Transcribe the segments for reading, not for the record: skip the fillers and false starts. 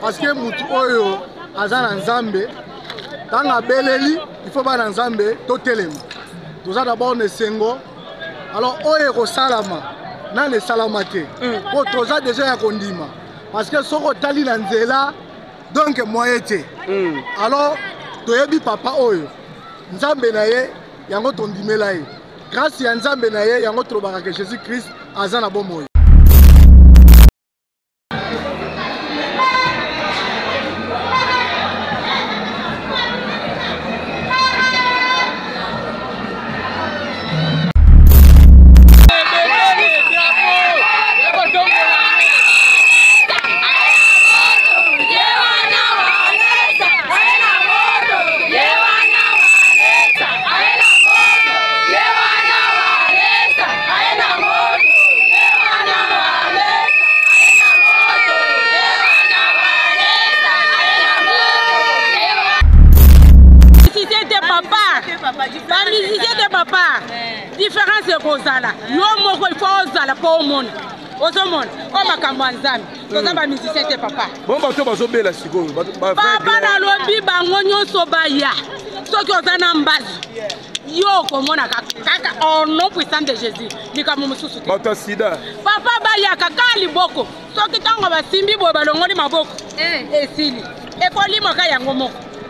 Parce que Moutoyo, Azan Zambé, dans la Beleli, il faut pas dans Zambé, Totelem. Tout ça d'abord, on est Sengo. Alors, Oyo Salama, dans les Salamate, tout ça déjà à Kondima. Parce que si on est allé dans Zela, donc moi était. Alors, tu es papa Oyo. Nzambe naye, yango tondime laye. Grâce à Nzambe naye, yango trobaka ke Jésus-Christ azana bomoyo.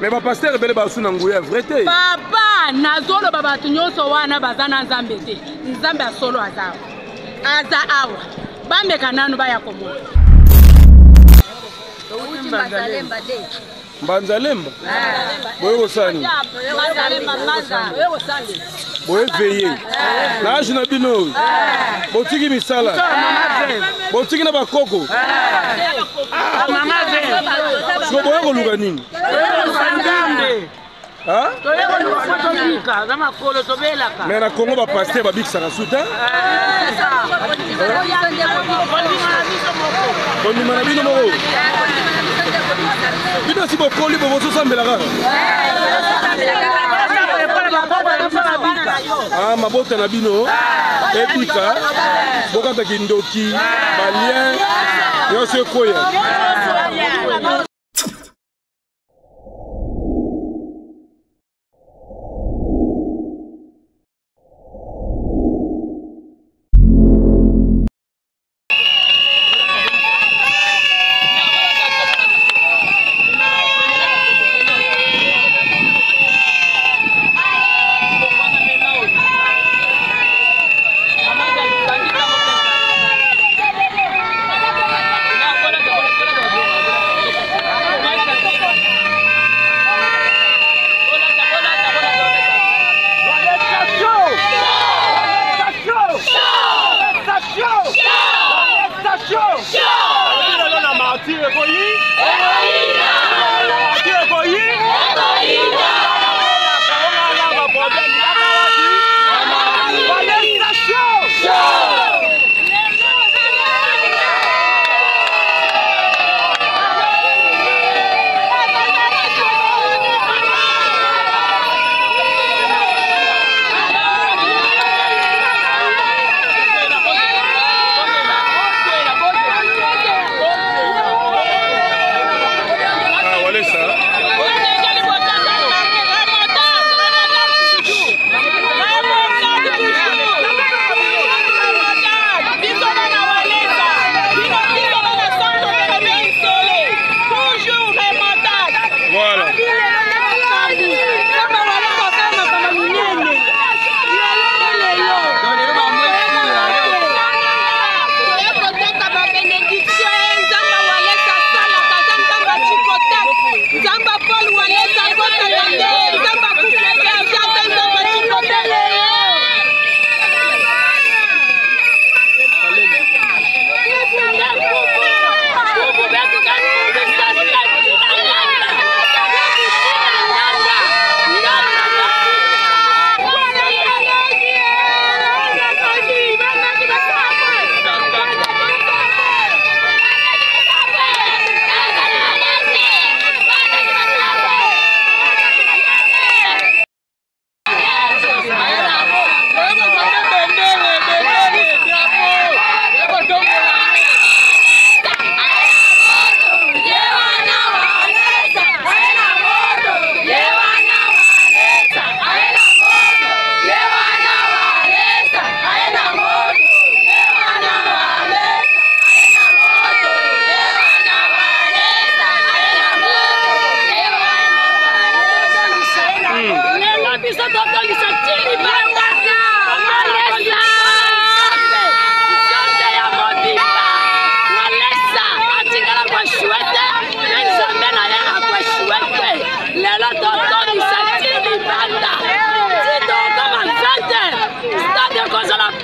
Mais ma pasteur est belle bassou n'angouya vrai té. Papa, nazolo baba tunyo sowa na bazana nzambete. Nzamba solo azao. Aza awa. Bambe kananu baya komo. Mbanzalemba de. Mbanzalemba. Boye osani. Mbanzalemba manza. Boye osani. Boye veye. Na jina bino. Botiki misala. Botiki na bakoko. Mama ze. So boye koluka nini? Hein? Mais la Congo va passer, va bixer la soute. Ah, ma botte la bino, Ebika, Bogata Kindoki, Malien, Yosé Koya.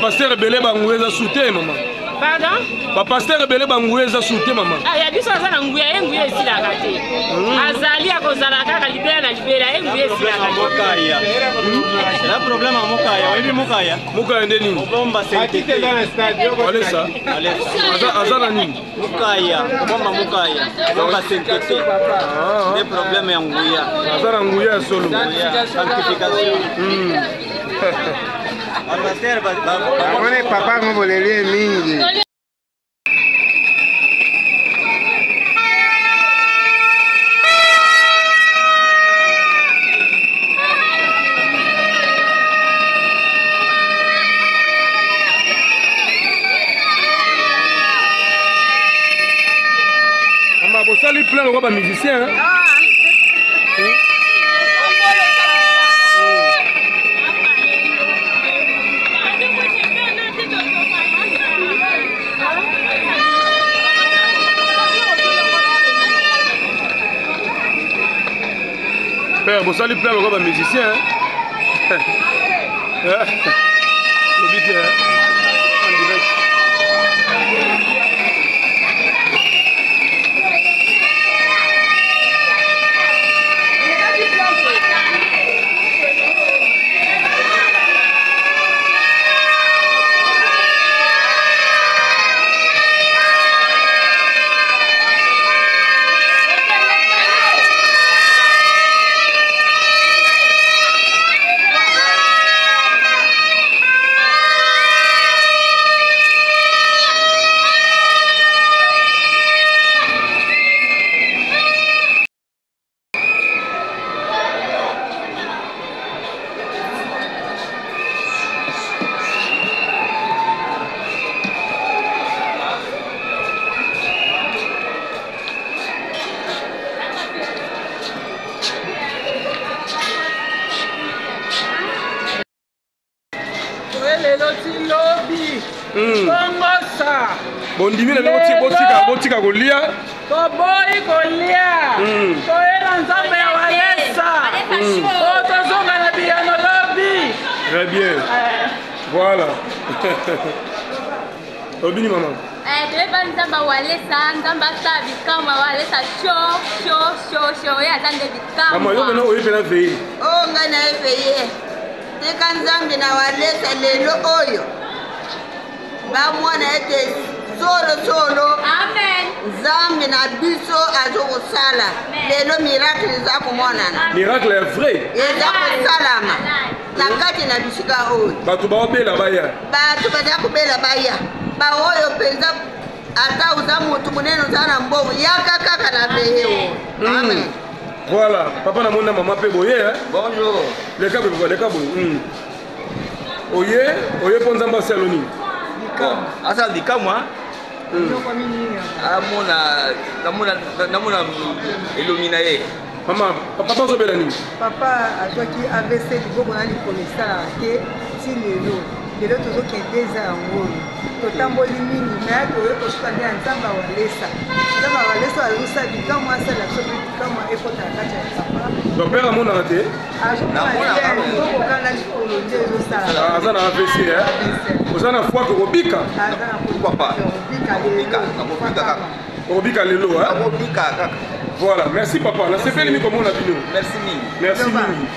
Pasteur Belé Bangoueza soutient maman. Il y a du sang à l'angoué, ici la gâtée. Azali à cause de la gare, la libéra, et vous êtes là. Le problème à Mokaya, il y a Mokaya. Mokaya, il y a Mokaya. Il y a Mokaya. Il y a Mokaya. Musicien, hein? Père, vous allez plein le musicien, hein? Zambie na walesa lelo oyo. Ba mwana ete Amen. Miracle est vrai. Voilà, papa n'a pas maman peut boyer. Bonjour. Les câbles, les câbles. Oye, oye, ponzamba saloni. Asa dika moi. Namona illuminé. Maman, papa pense au belani. Papa a toi qui AVC du bon bonani commissaire que si le toujours qui est déjà en haut. Totamboli mini na to ko standia nzamba wa lesa. Nzamba wa lesa alusa dika moi ça la sobrique moi et faut ta carte. Ton père a mon raté. Azan a AVC hein. Azan a foi ko bika. Pourquoi pas? Bika lelo hein. Bika kaka. Voilà, merci papa. La CPL comme on a vu. Merci Mimi. Merci Mimi.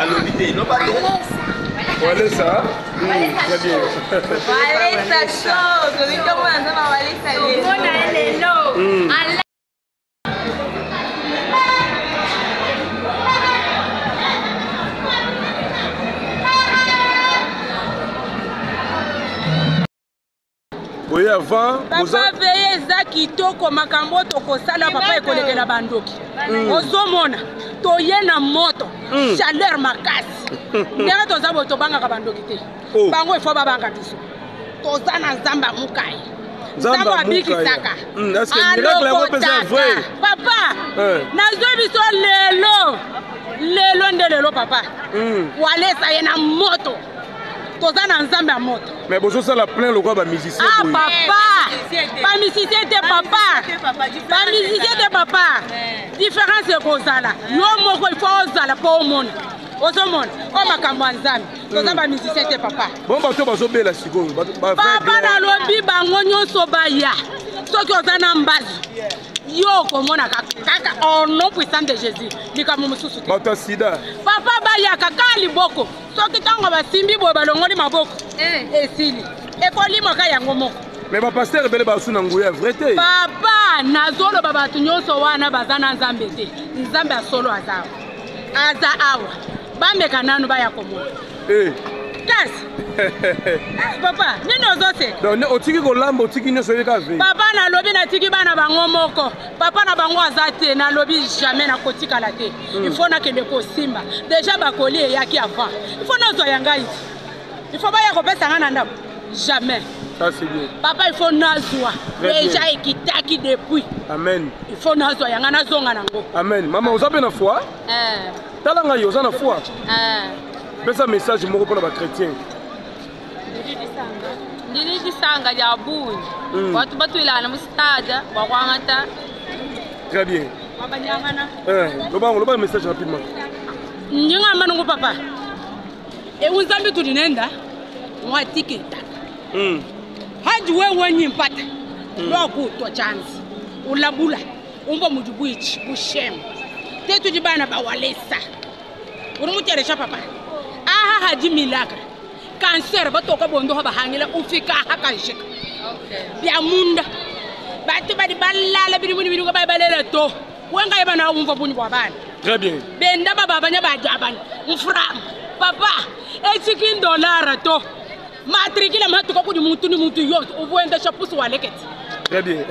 Allez, non pas Walesa. Ça. Walesa. Oui, avant, papa veillez zakito comme kamboto ko sala papa e koleke la bandoki. Ozomona toye na moto, chaleur makasi. Ndera toza boto banga ka bandoki te. Bango e fo babanga tuso. Toza na zamba mukai. Zamba biki saka. Est-ce que miracle vous pensez vrai? Papa, na zobi so lelo. Lelo ndelelo papa. Walesa ye na moto. Toza na nzamba ya moto. Mais bonjour ça la plein le roi ba musicien. Ah papa! Ba musicien de papa. Ba musicien de papa. Différence de Kozala. Yo moko il faut ozala pour monde. Ozomone, o makambo nzambe. Toza ba musicien de papa. Bon bato bazobela sikolo. Papa na lobi bango nyoso baya. Soki ozana mbazi. Yo komona kaka au nom puissant de Jésus. Likamu mususu. Bato sida. Papa baya kaka liboko. Soki tango ba simbi bo balongoni maboko. Eh sili. E koli maka yango moko. Mais ba pasteur bele ba suna nguya vrete. Papa nazolo baba tunyoso wana bazana nzambe te. Nzambe asolo azao. Aza awa. Bambe kananu baya komona. Eh. Papa, nous autres. Donc, au tiki golambo, au tiki nous sommes cavé. Papa na lobby na tiki ba na bango moko. Papa na bango azate na lobby jamais na koti kalate. Il faut na kende ko simba. Déjà ba collier ya ki avant. Il faut na zoyanga ici. Il faut ba ya ko pesa ngana ndam. Jamais. Ça c'est bien. Papa il faut na zoa. Déjà ekitaki depuis. Amen. Il faut na zoyanga na zonga nango. Amen. Maman ozape na foi. Talanga yo za na foi. C'est un message pour les chrétiens. Très bien. Le message rapidement. Papa. Et vous avez tout le aha haji milaka cancer ba toka bondo ba hangila ufika hakanjika bya munda bati badi balala bidi mudi ko balela to wanga bana umva bunyi bwana. Très bien. Benda baba banya badabani mfram papa $18 to matrikila matuko kudi mutu yo uvuenda chapusu waleketi. Très bien.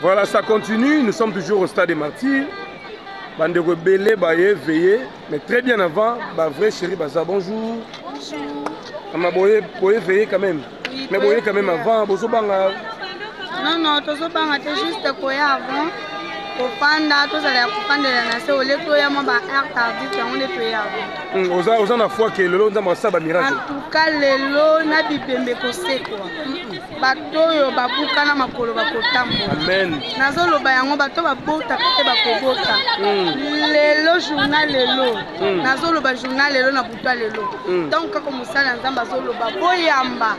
Voilà, ça continue, nous sommes toujours au stade des martyrs. Bande rebelle, baye, veillez, mais très bien avant, bah vrai chérie Baza, bonjour. Bonjour. Maman boye, boye veiller quand même. Oui, mais boye quand même avant, bozo banga. Non non, tozo banga, t'es juste koye avant. Kopanda, tozo la kopanda la nase, olé toya mo ba art arbitre, on le toya avant. Oza, oza na foi que lelo ndamba sa ba miracle. En tout cas lelo na bibembe ko seko. Batoyo babuka na makolo bakotambo. Amen. Nazolo bayango bato babota kate bakobota. Lelo journal lelo. Nazolo ba journal lelo na buta lelo. Donc comme musala nzamba zolo baboyamba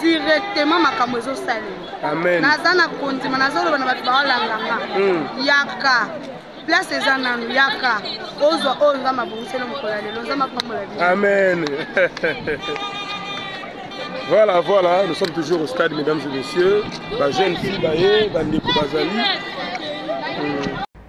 directement makambo zo sale. Amen. Nazana konti manazolo bana bato balanganga. Yaka place zananu yaka ozo onza mabunguselo mokola lelo nzamba pamola. Amen. Voilà, voilà, nous sommes toujours au stade, mesdames et messieurs. La jeune fille, Bandeko Bazali.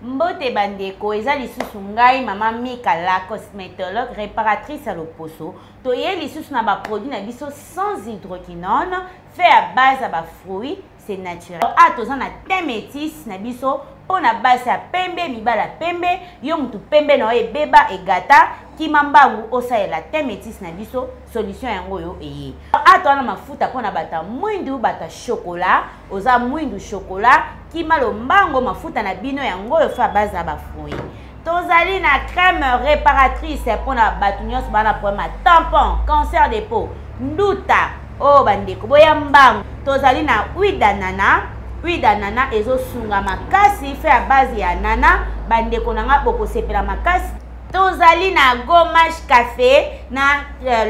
Mbote Bandeko, ezali sous ngai maman Mika la cosmétologue, réparatrice à l'oposo. Toye li sous na ba produit na biso sans hydroquinone, fait à base à ba fruits, c'est naturel. Ah, tozan na temetis na biso. On a basse à pembe, mibala pembe, yom tu pembe no e beba e gata, ki mamba ou osa e la temetis na biso, solution yango yo eye. Atona mafuta pona bata mwindu bata chocolat, oza mwindu chocolat, ki malo mbango mafuta na bino yango yo fa base na ba fruit. Tozalina crème réparatrice pona batunios bana problème tampon, cancer de peau, nduta, oh bandeko boya mbango. Tozalina huile d'ananas. Huile d'ananas ezo sunga makasi fait à base ya nana bande konanga boko sepela makasi. Tozalina gommage café na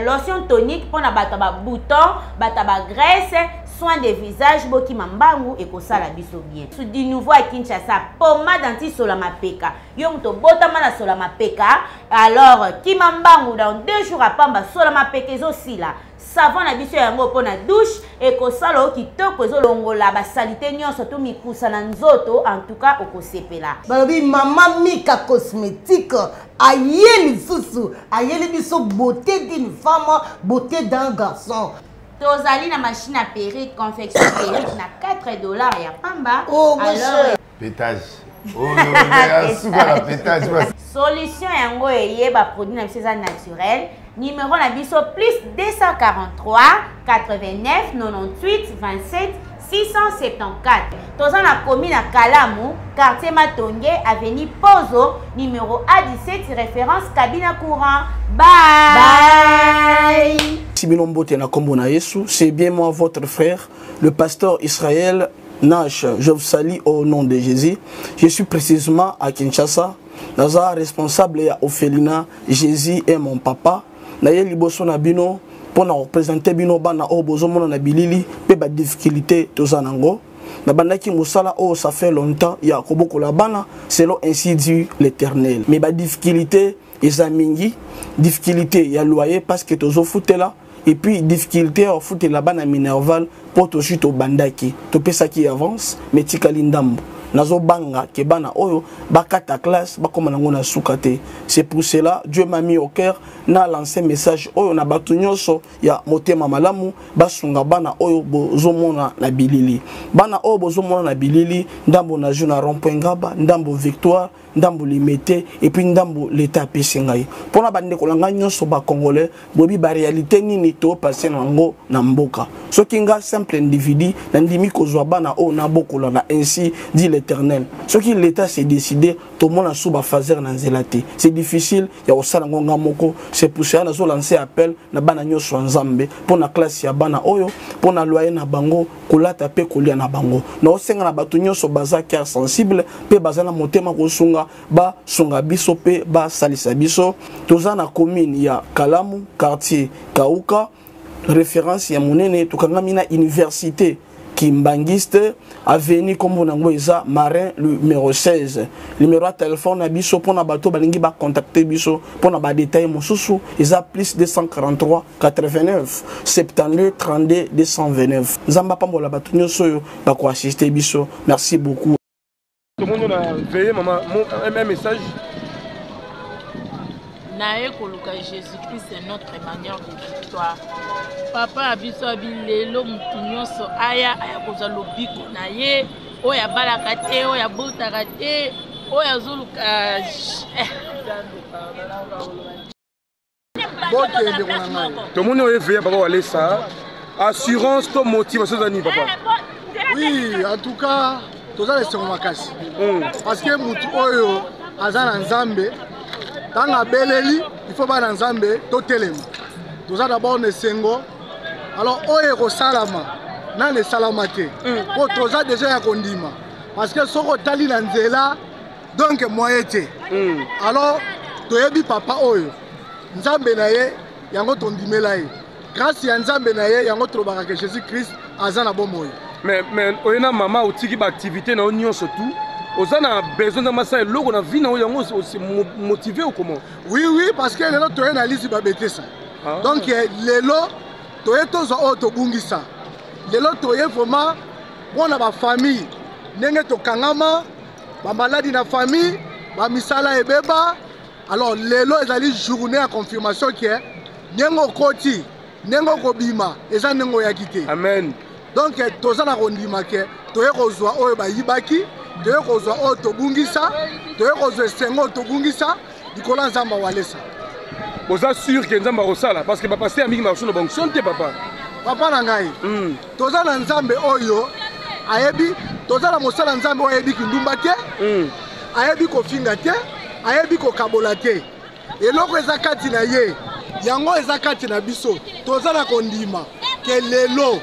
lotion tonique pona bata ba bouton, bata ba graisse, soin de visage boki mambangu eko sala biso bien. Sou di nouveau à Kinshasa pomade anti solamapeka. Yom to botama na solamapeka. Alors ki mambangu dans 2 jours à pamba solamapeka ezo sila. Savon na biso yango pona douche et kosalo kitoko ezolongola ba salité nyonso to mikusa na nzoto en tout cas okosepela. Balobi maman Mika cosmétique ayeli susu ayeli biso beauté d'une femme beauté d'un garçon. Tozalina machine à perruque confection perruque na $4 ya pamba. Oh alors pétage. Oh la pétage. Solution yango eye ba produit na biso za naturel. Numéro la biso plus 243 89 98 27 674. Tozan la commune à Kalamu, quartier Matongé, avenue Pozo, numéro A17, référence cabine à courant. Bye! Bye! C'est bien moi, votre frère, le pasteur Israël Nash. Je vous salue au nom de Jésus. Je suis précisément à Kinshasa. Naza responsable à Ophelina, Jésus est mon papa. Naye liboso na bino pona représenter bino bana o bozomona na bilili pe ba difficulté tozanango na bandaki musala o ça fait longtemps ya koboko la bana selon ainsi dit l'Éternel mais ba difficulté ezamingi difficulté ya loyer parce que tozo futela et puis difficulté au foot la bana minerval pour tozu to bandaki to pesa ki avance mais tikali ndambo nazo banga ke bana oyo bakata classe bakoma nango na sukate. C'est pour cela Dieu m'a mis au cœur na lancé message oyo na batu nyonso ya motema malamu basunga bana oyo bozomona na bilili bana oyo bozomona na bilili ndambo na juna rompengaba ndambo victoire ndambo limité et puis ndambo l'état pesingai pona bande kolanga nyonso ba congolais bobi ba réalité nini to passer nango na mboka sokinga simple individu ndimi kozwa bana oyo na bokola na ainsi dit Éternel. Ce qui l'État s'est décidé, tout le monde a souba fazer dans zélati. C'est difficile, il y a aussi un grand moko. C'est pour cela que nous lancé appel, na bananyo sur Zambie, pour la classe ya bana oyo, pour la loyer na bango, kolata pe kolia na bango. Nous senga na batunyo sur baza car sensible, pe baza na motema kosunga, ba sunga biso pe ba salisa biso. Toza na commune ya Kalamu, quartier Kauka, référence ya monene, tokangami na université. Kimbangiste avenue comme on a eza marin numéro 16 numéro de téléphone na biso pona bato balingi ba contacter biso pona ba détail mosusu eza plus 243 89 72 32 229 nzamba pambola bato nyoso yo ba ko assister biso. Merci beaucoup tout le monde a veillé maman un message nae koluka Jésus-Christ est notre manière de victoire. Papa abiso abilelo mutunyoso aya aya kozalo biko na ye oya balaka te oya botaka te oya zuluka tout monde veille papa wale ça assurance to motivation zani papa. Oui, en tout cas toza les sur makasi parce que mutu oyo azana nzambe. Dans la belle, il faut pas ensemble, tout le monde. Tout ça d'abord, on est single. Alors, on est salama, on est salamaté. Pour tout ça, déjà, on dit. Parce que si on est là, donc, moi, j'étais. Alors, tu es dit, papa, oh, nous sommes bien, nous sommes ton dimélaï. Grâce à nous sommes bien, nous sommes que Jésus-Christ, nous sommes bon. Mais, on a maman, on a activité, on a surtout. Vous avez besoin de ma salle, vous avez motivé ou comment? Oui, oui, parce que les gens ont une analyse de ça. Donc, les gens Alors, lelo ezali journée à confirmation qui est nengo koti, nengo kobima, eza nengo yakite. Amen. Donc tozana kondima ke toye kozwa oyo bayibaki, toye kozwa oyo tobungisa, toye kozwa sengo tobungisa, dikola nzamba walesa. Boza sûr que nzamba osala parce que papa c'est ami marchou no bongsonte papa. Papa na ngai. Tozana nzambe oyo ayebi, tozana mosala nzambe oyo ayebi kindumba te. Ayebi kofinga te. Ayebi ko kabolate eloko ezakati na ye yango ezakati na biso tozala kondima ke lelo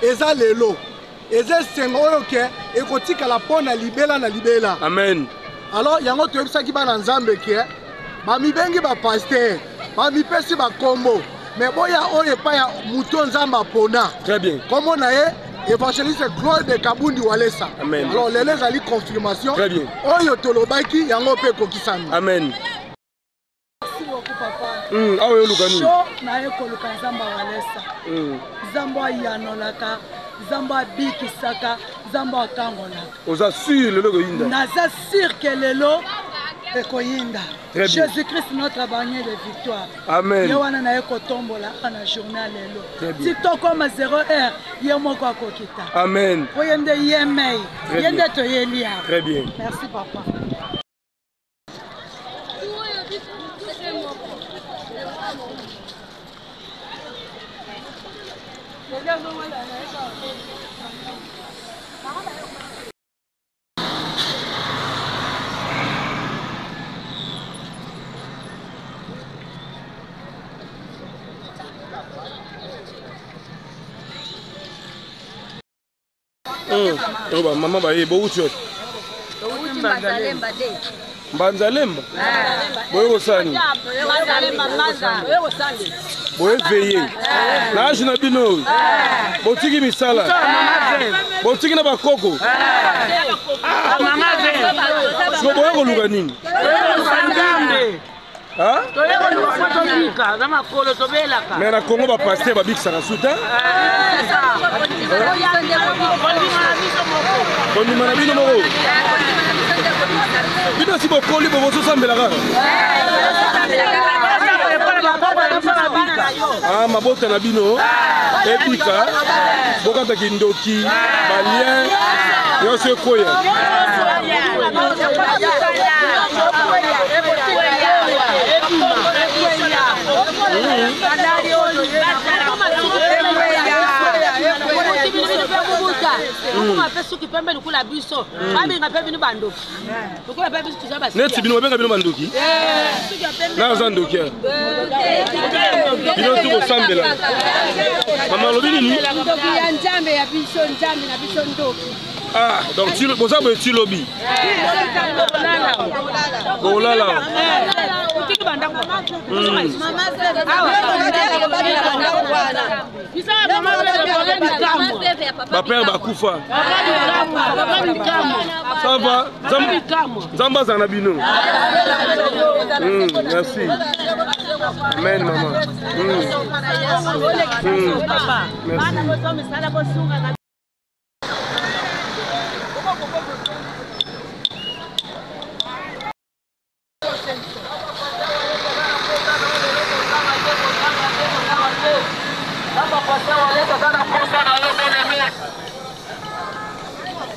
eza lelo eza sengoro ke ekotika la pona libela na libela. Amen. Alors yango toyebisa ki bana nzambe ke ba mibengi ba pasteur ba mipesi ba kombo me boya oye pa ya muto nzamba pona. Très bien. Comme on a évangéliste Claude de Kabundi Walesa. Amen. Alors les alliés confirmation. Très bien. Oyo tolobaki yango pe kokisami. Amen. Merci beaucoup papa. Ayo lukani. Na eko lukanzamba Walesa. Zamba yanolaka, zamba bikisaka, zamba kangola. Oza sûr le logo yinda. Na za sûr que lelo ekoyinda. Jésus-Christ notre bannière de victoire. Amen. Yo wana na eko tombola ana journal lelo. Si to comme 0h yemoko akokita. Amen. Oyende yemei. Yende to yelia. Très bien. Merci papa. Maman va y beaucoup de choses. Banzalem. Boyosani. Boye veiller. Là je n'ai plus non. Botiki misala. Botiki na bakoko. Maman zen. Je boye kolugani. Hein? Mais la Congo va passer, va bixer la soudain. Ah, ma botte à Bino, Epika, Bogata Kindoki, Balien, Yosef Koya. Ah, donc tu le lobby. Oh là là. Ma père Bakoufa. Ça va. Zamba Zanabino. Merci. Amen, maman. Merci.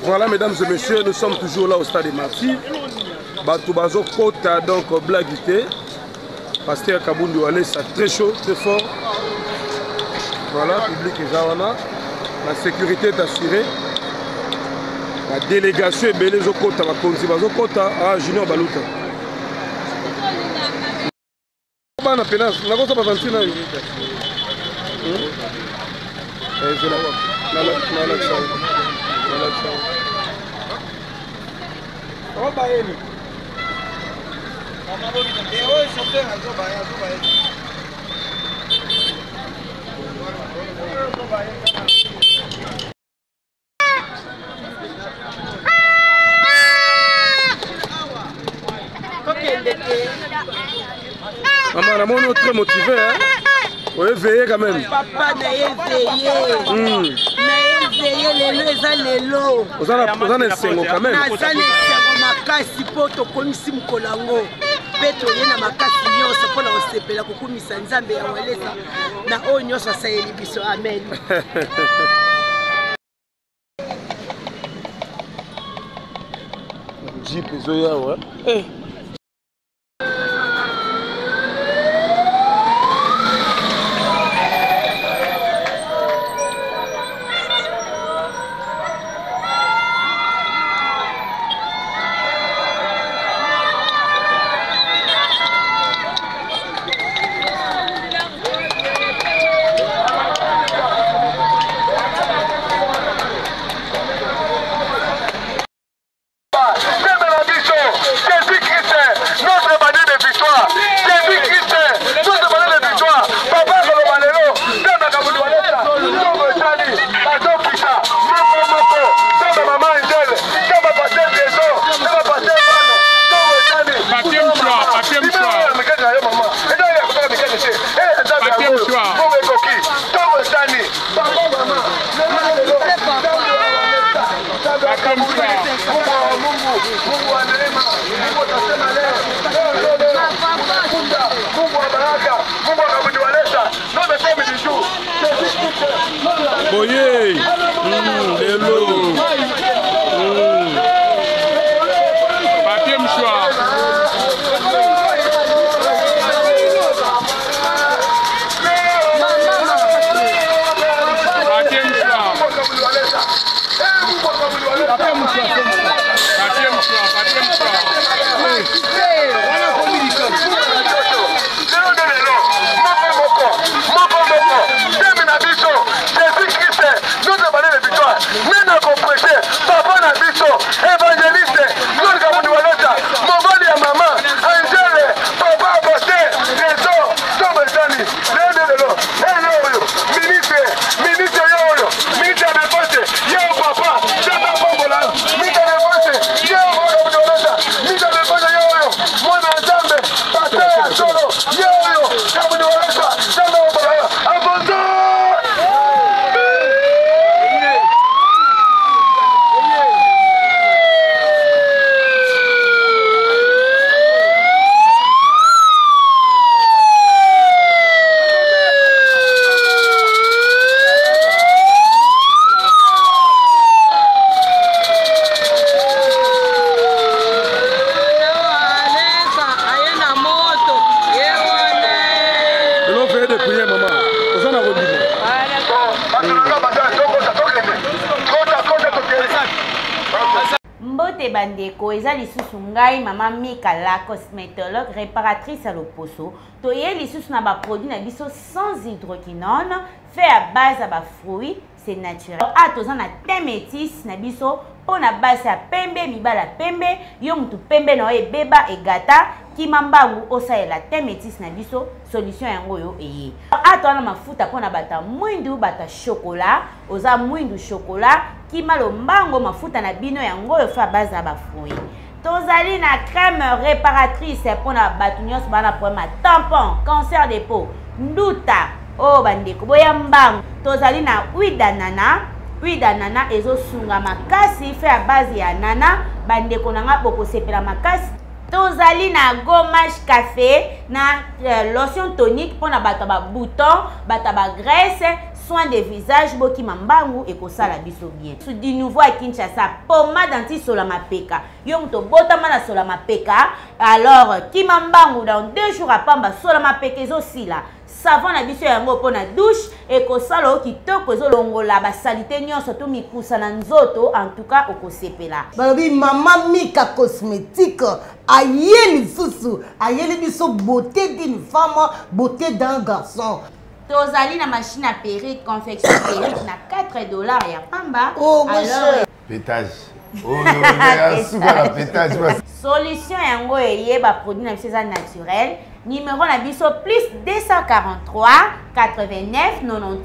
Voilà, mesdames et messieurs, nous sommes toujours là au stade des Martyrs. Batoubazo Kota, donc Blaguité. Pasteur Kabundi Walesa, très chaud, très fort. Voilà, public et Jawana. La sécurité est assurée. La délégation est belle, Zokota, Bazo Kota, à Junior Balouta. Maman, la mono est très motivée, hein? Oui, veillez quand même. Papa, n'ayez veillé. Amen. Maman Mikala, cosmétologue, réparatrice à l'oposo, toye lissus na ba produit na biso sans hydroquinone, fait à base à ba fruits, c'est naturel. A tozan na temetis na biso, on a base à pembe, mibala pembe, yom tu pembe na e beba e gata, ki mamba ou osa e la temetis na biso, solution yango yo eye. A tozan ma futa pona bata mwindu bata chocolat, oza mwindu chocolat, ki malo mbango ma futa na bino yango yo fa base à ba fruits. Tozalina crème réparatrice pour la batunios bana problème tampon cancer des peaux nduta oh bandeko boyambang tozalina huile d'ananas ezo sunga makasi fait à base ya nana bandeko nanga boko sepela makasi tozalina gommage café na lotion tonique pour na bataba bouton bataba graisse soin des visages, boki mambangu et kosa la biso bien. Sou di nouveau à Kinshasa, pomade anti solamapeka. Yon to botama la solamapeka. Alors, ki mambangu dans 2 jours à pamba solamapeka ezo si la. Savon la biso yango pona douche et kosa lo ki toko ezo longo la ba salite nyon soto mi kousa na nzoto en tout cas oko sepela. Balobi maman Mika cosmétique ayeli sousou, ayeli biso beauté d'une femme, beauté d'un garçon. Tozali na machine à perruque, confection perruque, na 4 $ et à pamba. Oh, alors... monsieur. Pétage. Oh, non, la pétage. Solution yango eye ba produit na césar naturel. Numéro na biso plus 243 89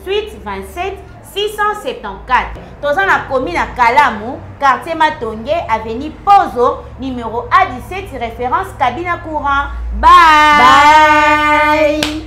98 27 674. Toza na commune à Kalamu, quartier Matongé, avenue Pozo, numéro A17, référence cabine à courant. Bye! Bye!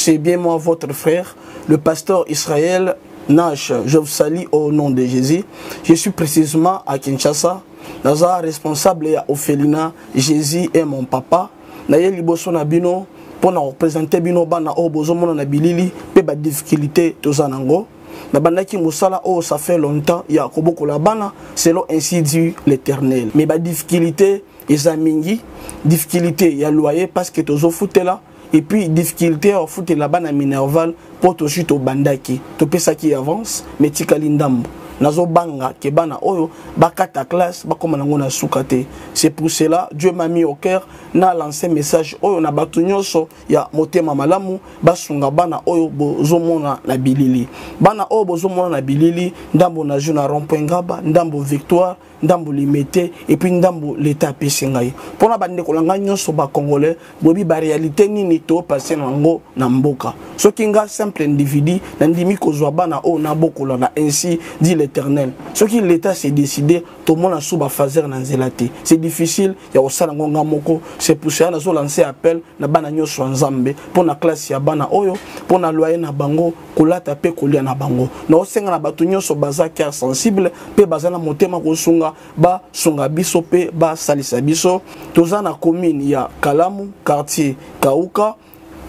C'est bien moi, votre frère, le pasteur Israël Nash. Je vous salue au nom de Jésus. Je suis précisément à Kinshasa. Naza responsable et Ophelina, Jésus est mon papa. Naye liboso na bino pour nous représenter bino bana o bozomona na bilili pe ba difficulté tozanango. Na bandaki musala o ça fait longtemps ya koboko la bana selon ainsi dit l'Éternel. Mais ba difficulté ezamingi difficulté ya loyer parce que tozo futela et puis difficulté au foot la bana minerval pour to chute au bandaki. To pesa qui avance mais tikalindambo. Nazobanga kebana oyo bakata classe bakoma nango na sukate. C'est pour cela Dieu m'a mis au cœur na lancé message oyo na batunyoso ya motema malamu basunga bana oyo bozomona na bilili. Bana oyo bozomona na bilili ndambo na juna rompengaba ndambo victoire ndambo limité et puis ndambo l'état pesingai. Pona bande kolanga nyoso ba congolais bobi ba réalité nini to passer nango na mboka. Sokinga simple individu ndimi kozwa bana oyo na bokola na ainsi dit Éternel. Ce qui l'État s'est décidé, tout le monde a souba fazer dans Zélati. C'est difficile, il y a aussi un grand moko. C'est pour cela que nous avons lancé appel na bananyo soin Zambie pour la classe ya bana oyo, pour la loyer na bango, kolata pe kolia na bango. Nous avons sengana batunyo so baza qui est sensible, pe baza na motema kosunga, ba sunga biso pe ba salisa biso. Toza na commune ya Kalamu, quartier Kauka,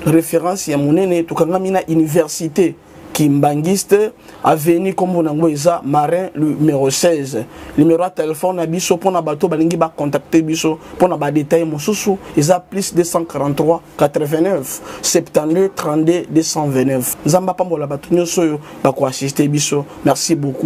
référence ya monene, tukangami na université. Kimbangiste avenue comme on eza marin numéro 16 numéro téléphone na biso pona bato balingi ba contacter biso pona ba détail mosusu eza plus 243 89 72 32 229 nzamba pambola bato nyoso yo ba ko assister biso. Merci beaucoup.